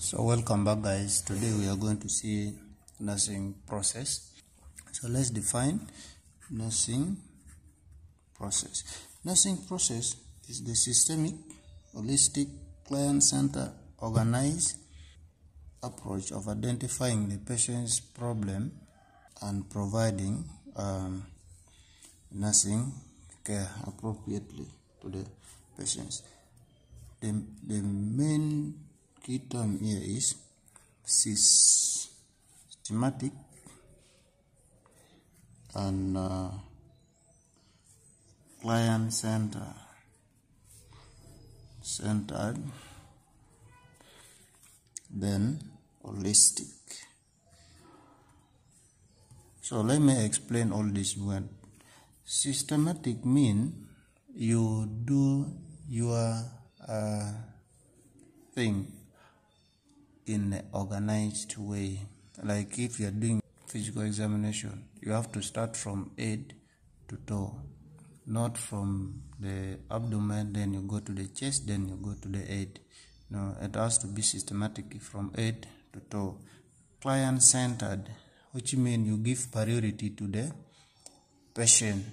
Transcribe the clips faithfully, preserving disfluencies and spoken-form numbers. So welcome back, guys. Today we are going to see nursing process. So let's define nursing process. Nursing process is the systemic, holistic, client-centered, organized approach of identifying the patient's problem and providing um, nursing care appropriately to the patients. The, the main key term here is systematic and uh, client center centered, then holistic. So let me explain all this word. Systematic means you do your uh, thing in an organized way. Like if you're doing physical examination, you have to start from head to toe, not from the abdomen, then you go to the chest, then you go to the head. No, it has to be systematic from head to toe. Client-centered, which means you give priority to the patient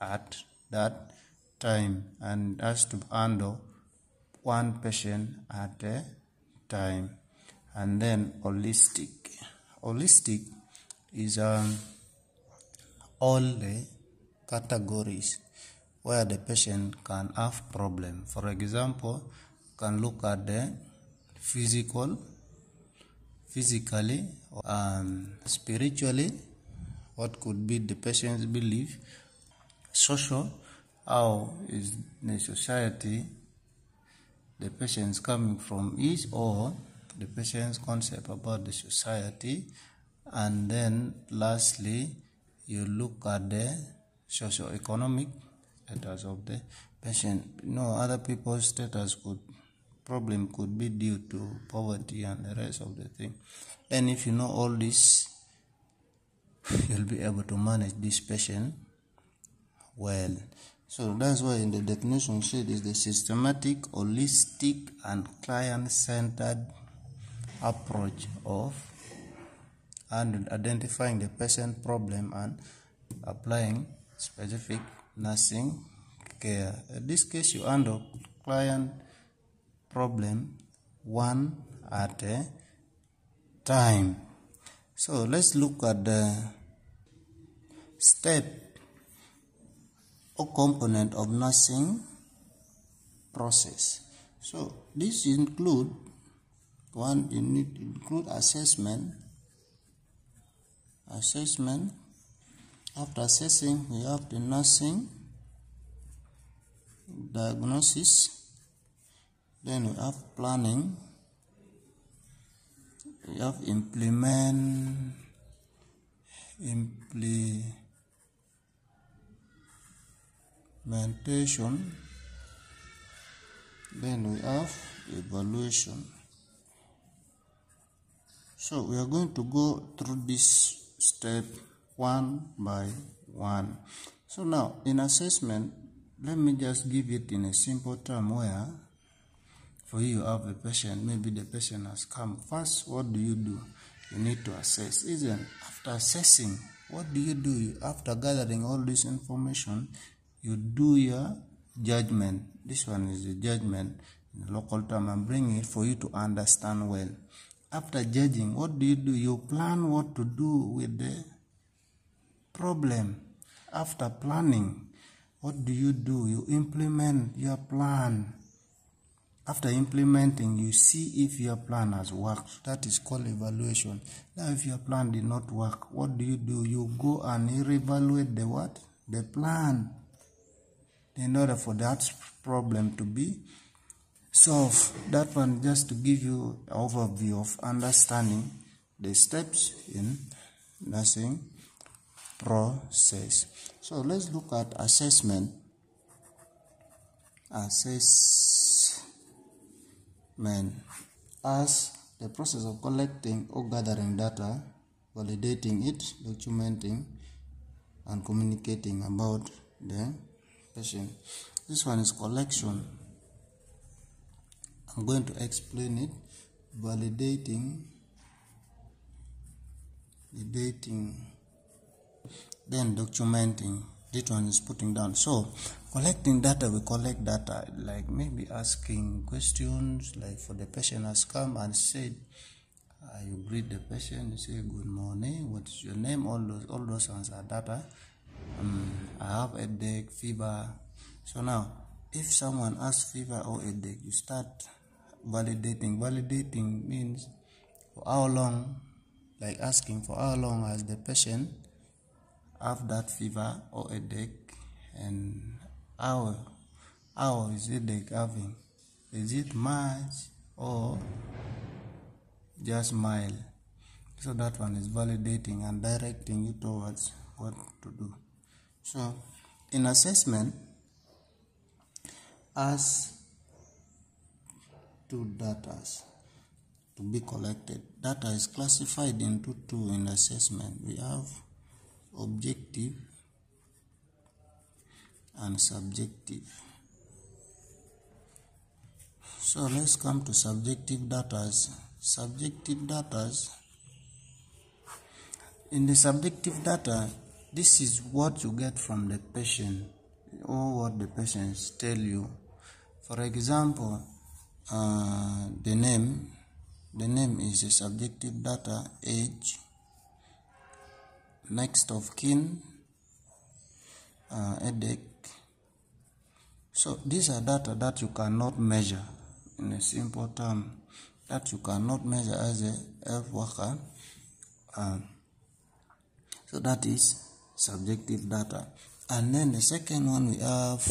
at that time and has to handle one patient at a time. And then holistic. Holistic is um, all the categories where the patient can have problem. For example, can look at the physical, physically, um, spiritually, what could be the patient's belief, social, how is the society the patient's coming from is, or the patient's concept about the society. And then lastly, you look at the socio-economic status of the patient. You know, other people's status could problem could be due to poverty and the rest of the thing. And if you know all this, you'll be able to manage this patient well. So that's why in the definition sheet is the systematic, holistic, and client-centered approach of and identifying the patient problem and applying specific nursing care. In this case, you handle client problem one at a time. So let's look at the step or component of nursing process. So this include one you need to include assessment. Assessment. After assessing, we have the nursing, diagnosis, then we have planning, we have implement, implementation, then we have evaluation. So we are going to go through this step one by one. So now in assessment, let me just give it in a simple term where for you have a patient, maybe the patient has come. First, what do you do? You need to assess. Isn't after assessing, what do you do? After gathering all this information, you do your judgment. This one is the judgment in the local term. I'm bringing it for you to understand well. After judging, what do you do? You plan what to do with the problem. After planning, what do you do? You implement your plan. After implementing, you see if your plan has worked. That is called evaluation. Now, if your plan did not work, what do you do? You go and reevaluate the what? The plan, in order for that problem to be solved. That one just to give you an overview of understanding the steps in nursing process. So let's look at assessment. Assessment as the process of collecting or gathering data, validating it, documenting, and communicating about the patient. This one is collection. I'm going to explain it validating debating, then documenting. This one is putting down. So collecting data, we collect data, like maybe asking questions, like for the patient has come and said, uh, you greet the patient, you say good morning, what is your name, all those all those ones are data. um, I have headache, fever. So now if someone has fever or headache, you start validating. Validating means for how long, like asking for how long has the patient have that fever or headache, and how how is headache having, is it much or just mild. So that one is validating and directing you towards what to do. So in assessment, as two data to be collected. Data is classified into two in assessment. We have objective and subjective. So let's come to subjective data. Subjective data. In the subjective data, this is what you get from the patient or what the patients tell you. For example, uh, the name the name is a subjective data, age, next of kin, uh, headache. So these are data that you cannot measure, in a simple term, that you cannot measure as a health worker. Uh, so that is subjective data. And then the second one, we have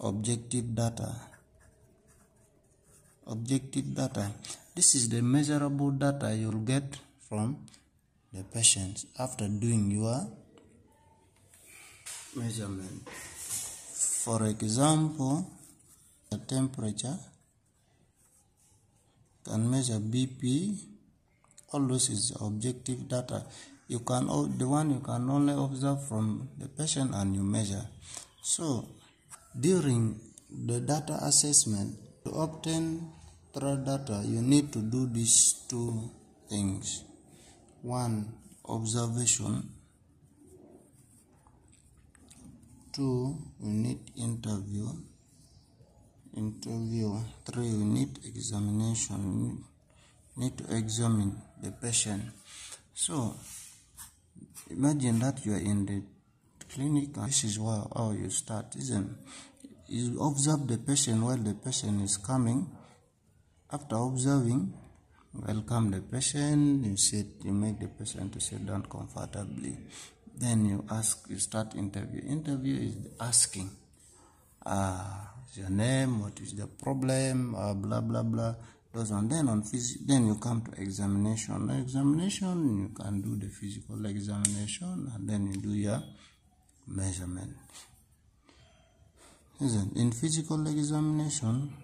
objective data. Objective data. This is the measurable data you'll get from the patients after doing your measurement. For example, the temperature, can measure B P, all this is objective data. You can, the one you can only observe from the patient and you measure. So during the data assessment, to obtain thorough data, you need to do these two things. One, observation. Two, you need interview. Interview. Three, you need examination. You need to examine the patient. So imagine that you are in the clinic, and this is where, how you start, isn't it? You observe the patient while the patient is coming. After observing, welcome the patient, you sit, you make the patient to sit down comfortably. Then you ask, you start interview. Interview is asking, ah, uh, your name, what is the problem, uh, blah, blah, blah. And then on phys- then you come to examination. Examination, you can do the physical examination, and then you do your measurement. Isn't in physical examination?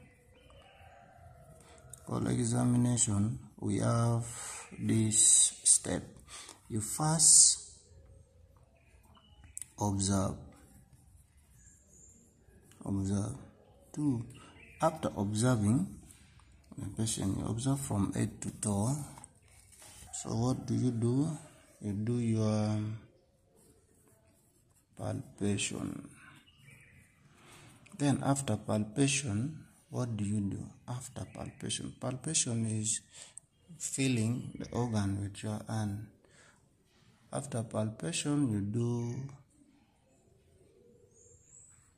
For examination, we have this step. You first observe. Observe. Two. After observing the patient, you observe from head to toe. So what do you do? You do your palpation. Then after palpation, what do you do after palpation? Palpation is feeling the organ with your hand. After palpation, you do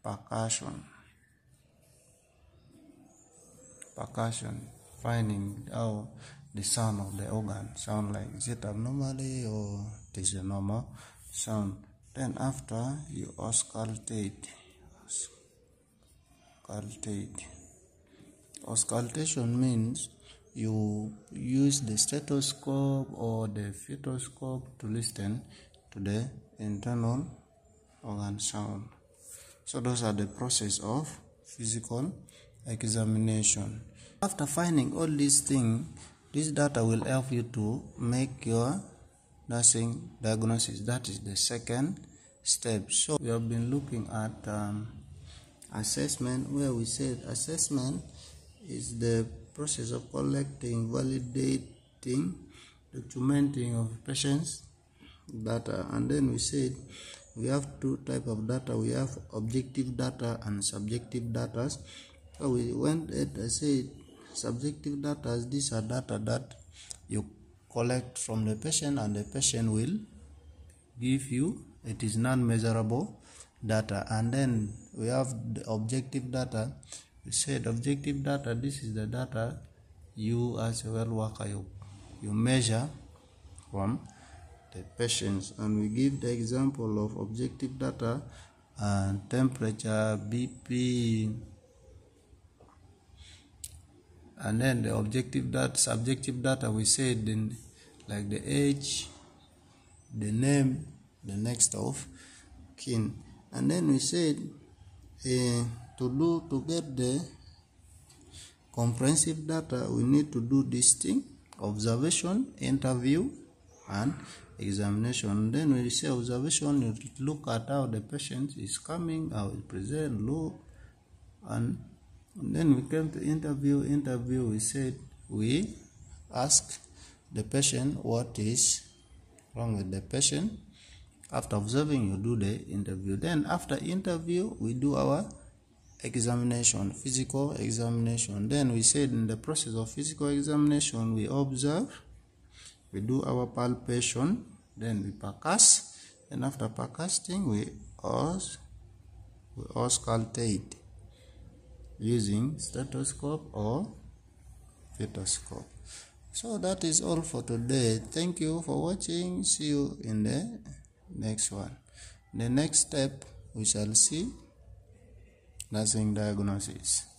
percussion. Percussion, finding how the sound of the organ sound, like is it abnormally or it is a normal sound. Then after, you auscultate. Auscultate. Auscultation means you use the stethoscope or the fetoscope to listen to the internal organ sound. So those are the process of physical examination. After finding all these things, this data will help you to make your nursing diagnosis. That is the second step. So we have been looking at um, assessment, where we said assessment is the process of collecting, validating, documenting of patients' data. And then we said we have two types of data. We have objective data and subjective data. So we went at I said subjective data, these are data that you collect from the patient and the patient will give you. It is non-measurable data. And then we have the objective data. We said objective data, this is the data you as a well worker you, you measure from the patients. And we give the example of objective data and temperature, B P. And then the objective data, subjective data, we said in like the age, the name, the next of kin. And then we said uh, to do to get the comprehensive data, we need to do this thing: observation, interview, and examination. Then when you say observation, you look at how the patient is coming, how it present, look, and And then we came to interview. Interview, we said we ask the patient what is wrong with the patient. After observing, you do the interview. Then after interview, we do our examination, physical examination. Then we said in the process of physical examination, we observe, we do our palpation, then we percuss, and after percussing, we aus, we auscultate using stethoscope or stethoscope. So that is all for today. Thank you for watching. See you in the next one. The next step we shall see nursing diagnosis.